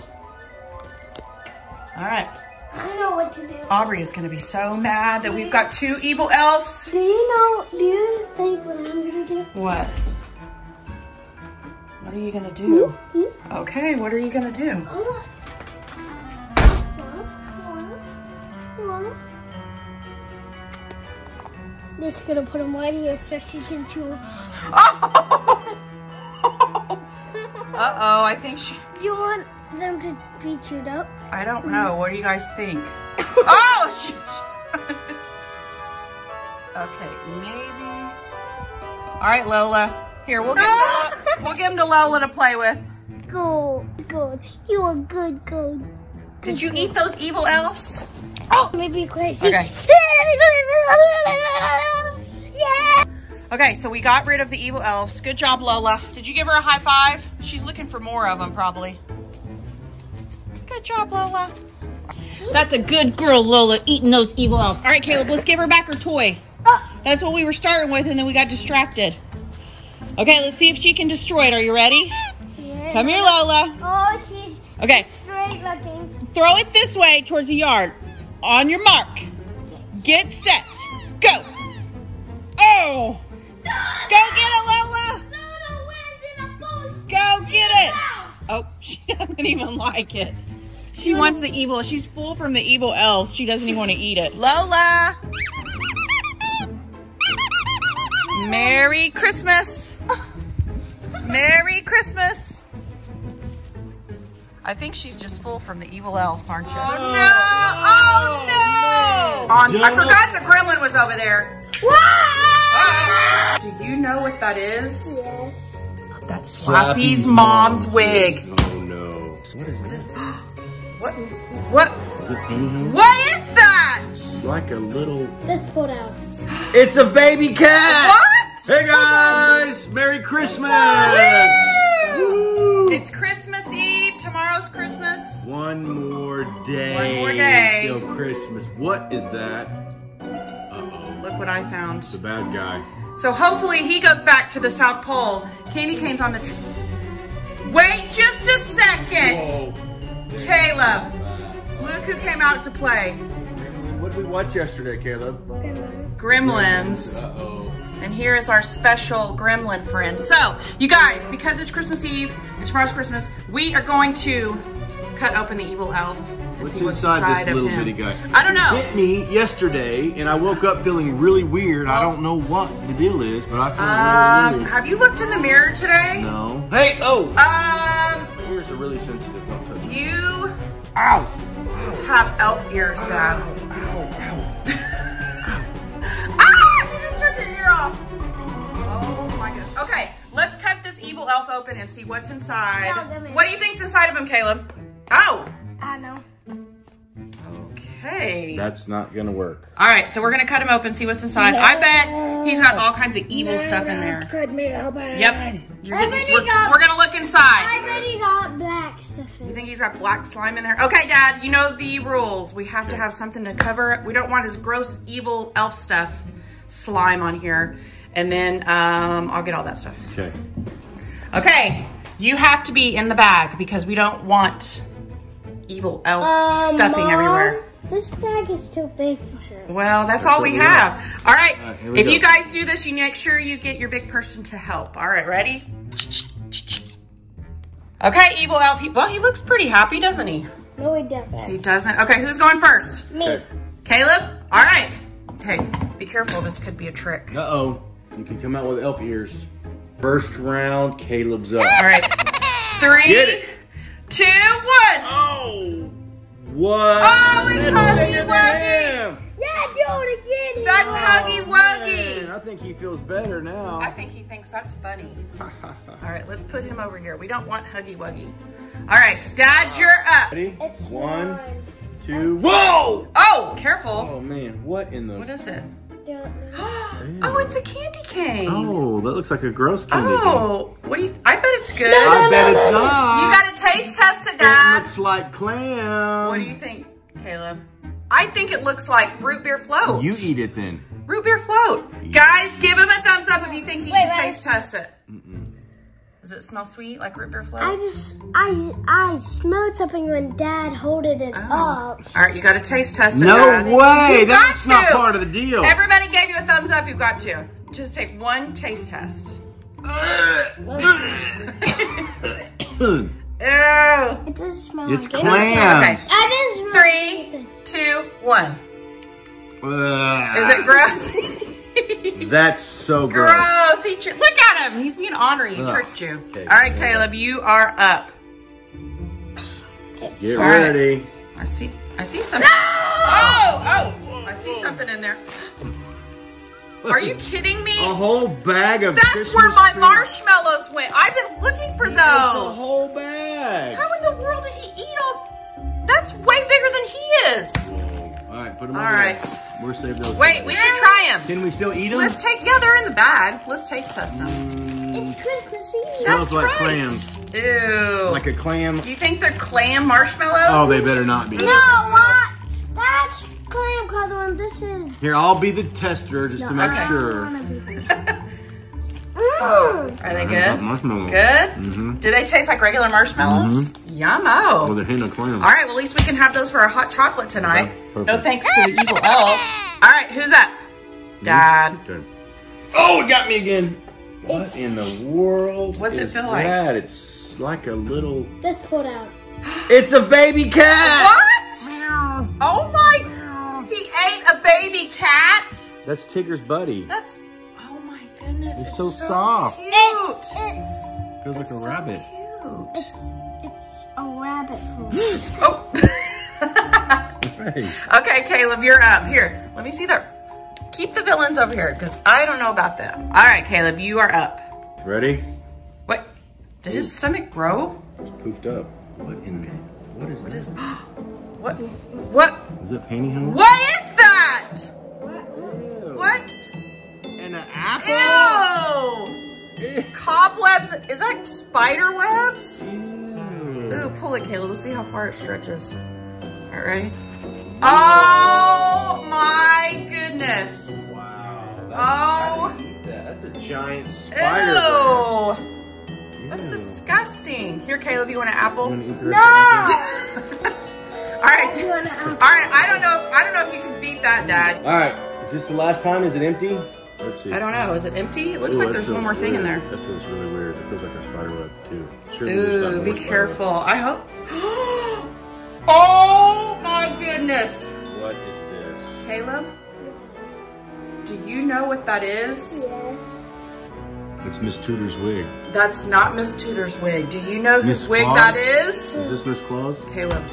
All right. I don't know what to do. Aubrey is going to be so mad that we've got two evil elves. Do you think what I'm going to do? What? What are you going to do? Mm-hmm. Okay, what are you going to do? I'm just going to put him right here so she can chew. Oh! Uh-oh, I think she... Do you want them to be chewed up? I don't know. What do you guys think? Oh! She... Okay, maybe... All right, Lola. Here, we'll give them to Lola to play with. Good. You are good. Did you eat those evil elves? Oh! Maybe crazy. Okay. Yeah. Okay, so we got rid of the evil elves. Good job, Lola. Did you give her a high five? She's looking for more of them, probably. Good job, Lola. That's a good girl, Lola, eating those evil elves. All right, Caleb, let's give her back her toy. That's what we were starting with, and then we got distracted. Okay, let's see if she can destroy it. Are you ready? Yeah. Come here, Lola. Oh, she's okay. Straight looking. Throw it this way towards the yard. On your mark. Get set. Go. Oh. Go get it, Lola! Go get it! Oh, she doesn't even like it. She wants the evil. She's full from the evil elves. She doesn't even want to eat it. Lola! Merry Christmas! Merry Christmas! I think she's just full from the evil elves, aren't you? Oh, no! Oh, no! I forgot the gremlin was over there. Whoa! Do you know what that is? Yes. That's Slappy's mom's wig. Oh no! What is that? What is that? It's like a little. Let's pull it out. It's a baby cat. What? Hey guys, Merry Christmas! Woo! It's Christmas Eve. Tomorrow's Christmas. One more day till Christmas. What is that? Look what I found. The bad guy. So hopefully he goes back to the South Pole. Candy Cane's on the tree. Wait just a second. Whoa. Caleb, look who came out to play. What did we watch yesterday, Caleb? Gremlins. Uh-oh. And here is our special gremlin friend. So, you guys, because it's Christmas Eve and tomorrow's Christmas, we are going to cut open the evil elf. What's inside this little bitty guy? I don't know. It hit me yesterday, and I woke up feeling really weird. I don't know what the deal is, but I feel really weird. Have you looked in the mirror today? No. Hey, oh! Ears are really sensitive. Don't touch them. You have elf ears, Dad. Ow! Ah! You just took your ear off. Oh, my goodness. Okay, let's cut this evil elf open and see what's inside. No, what do you think's inside of him, Caleb? Oh! I know. Hey. That's not gonna work. All right, so we're gonna cut him open, see what's inside. No. I bet he's got all kinds of evil stuff in there. Cut me open. Yep. We're gonna look inside. I bet he got black stuff in there. You think he's got black slime in there? Okay, Dad, you know the rules. We have to have something to cover. We don't want his gross, evil elf stuff slime on here. And then I'll get all that stuff. Okay. Okay, you have to be in the bag because we don't want evil elf stuffing everywhere. This bag is too big for her. Well, that's all we have. All right, if you guys do this, you make sure you get your big person to help. All right, ready? Okay, evil elf. Well, he looks pretty happy, doesn't he? No, he doesn't. He doesn't? Okay, who's going first? Me. Caleb? All right. Okay, be careful. This could be a trick. Uh-oh. You could come out with elf ears. First round, Caleb's up. All right. 3, 2, 1. Oh. What? Oh, it's Huggy Wuggy! Yeah, do it again! That's Huggy Wuggy! Man, I think he feels better now. I think he thinks that's funny. Alright, let's put him over here. We don't want Huggy Wuggy. Alright, Dad, you're up. Ready? It's 1, 2, whoa! Oh, careful. Oh man, what in the... What is it? Oh, it's a candy cane. Oh, that looks like a gross candy cane. Oh, what do you I bet it's good. I bet it's not. You got to taste test it, Dad. It looks like clam. What do you think, Caleb? I think it looks like root beer float. You eat it then. Root beer float. Yeah. Guys, give him a thumbs up if you think he should taste test it. Does it smell sweet like root beer float? I smelled something when Dad holded it up. All right, you got to taste test it. No way, that's not part of the deal. Everybody gave you a thumbs up. You got to just take one taste test. Ew. It doesn't smell. It's clams. Okay. I didn't smell. 3, 2, 1. Is it gross? That's so gross. Gross. Look at it. him. He's being ornery. He tricked you. Okay, all right, Caleb, you are up. Get ready. I see something. No! Oh! I see something in there. Are you kidding me? A whole bag of That's where my marshmallows went. I've been looking for those. A whole bag. How in the world did he eat all? That's way bigger than he is. All right, put them all over. All right. We're saving those. Wait, we should try them. Can we still eat them? Let's take, they're in the bag. Let's taste test them. It's Christmas Eve. Smells like clams. Ew. Like a clam. You think they're clam marshmallows? Oh, they better not be. No, what? That's clam coloring. This is. Here, I'll be the tester just to make sure. Are they good? Good? Mm-hmm. Do they taste like regular marshmallows? Mm-hmm. Yum-o. Well, they're handle clam. All right, well, at least we can have those for our hot chocolate tonight. Okay, no thanks to the evil elf. All right, who's up? Dad. Good. Oh, it got me again. What in the world? What's it feel like? It's like a little. Let's pull it out. It's a baby cat. What? Meow. Oh my! Meow. He ate a baby cat. That's Tigger's buddy. That's. Oh my goodness! It's so soft. Cute. It feels like a rabbit. Cute. It's a rabbit food. Okay, Caleb, you're up. Here, let me see that. Keep the villains over here, because I don't know about them. All right, Caleb, you are up. Ready? What? Did his stomach grow? It's poofed up. What in the... What is that? What? What? Is that pantyhose? What is that? Ew. What? And an apple? Ew! Ew. Cobwebs. Is that spider webs? Ew. Ooh, pull it, Caleb. We'll see how far it stretches. All right, ready? Oh my goodness! Wow! Oh! That's a giant spider. Ew! That's disgusting. Here, Caleb, you want an apple? No! All right. All right. I don't know. I don't know if you can beat that, Dad. All right. Is this the last time? Is it empty? Let's see. I don't know. Is it empty? It looks like there's one more thing in there. That feels really weird. It feels like a spider web too. Ooh! Be careful. I hope. Oh my goodness! What is this? Caleb, do you know what that is? Yes. It's Miss Tudor's wig. That's not Miss Tudor's wig. Do you know whose wig that is? Is this Miss Claus? Caleb,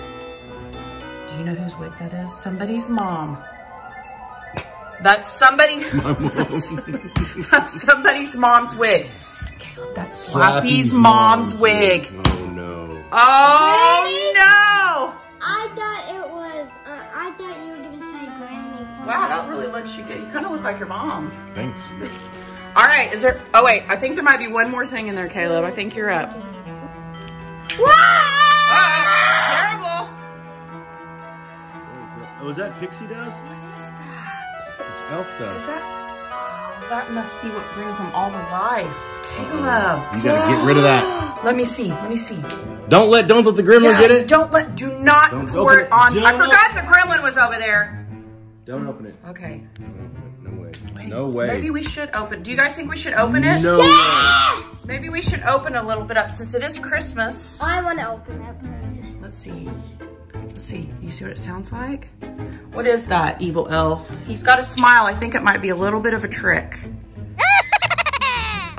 do you know whose wig that is? Somebody's mom. That's somebody. My mom. That's somebody's mom's wig. Caleb, that's Slappy's mom's wig. Oh no. Oh really? No! I thought you were gonna say Granny. Wow, that really looks you kind of look like your mom. Thanks. All right, is there, oh wait, I think there might be one more thing in there, Caleb. I think you're up. Wow! Terrible. Oh, is that pixie dust? What is that? It's elf dust. Is that, oh, that must be what brings them all to life. Caleb. You gotta get rid of that. Let me see, let me see. Don't let the gremlin get it. Do not pour it on. I forgot the gremlin was over there. Don't open it. Okay. No way. Wait, no way. Maybe we should open. Do you guys think we should open it? No. Yes! Maybe we should open a little bit up since it is Christmas. I want to open it, please. Let's see. Let's see. You see what it sounds like? What is that, evil elf? He's got a smile. I think it might be a little bit of a trick.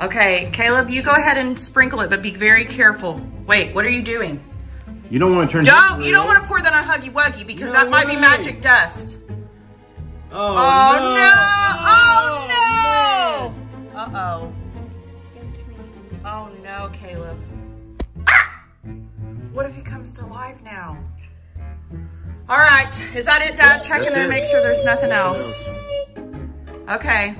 Okay, Caleb, you go ahead and sprinkle it, but be very careful. Wait, what are you doing? You don't want to turn. Don't. You don't want to pour that on Huggy Wuggy because that might be magic dust. Oh, no! Oh no! Uh-oh. Oh no, Caleb. Ah! What if he comes to life now? All right, is that it, Dad? Check in there, make sure there's nothing else. Okay.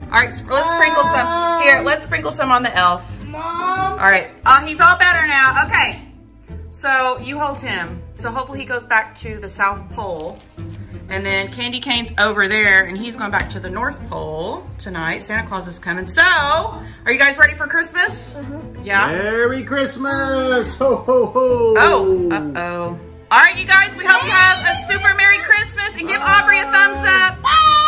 All right, let's sprinkle some. Here, let's sprinkle some on the elf. Mom. All right. Oh, he's all better now. Okay. So you hold him. So hopefully he goes back to the South Pole. And then Candy Cane's over there, and he's going back to the North Pole tonight. Santa Claus is coming. So, are you guys ready for Christmas? Mm-hmm. Yeah. Merry Christmas. Ho, ho, ho. Oh, uh-oh. All right, you guys, we hope you have a super Merry Christmas, and give Aubrey a thumbs up. Bye.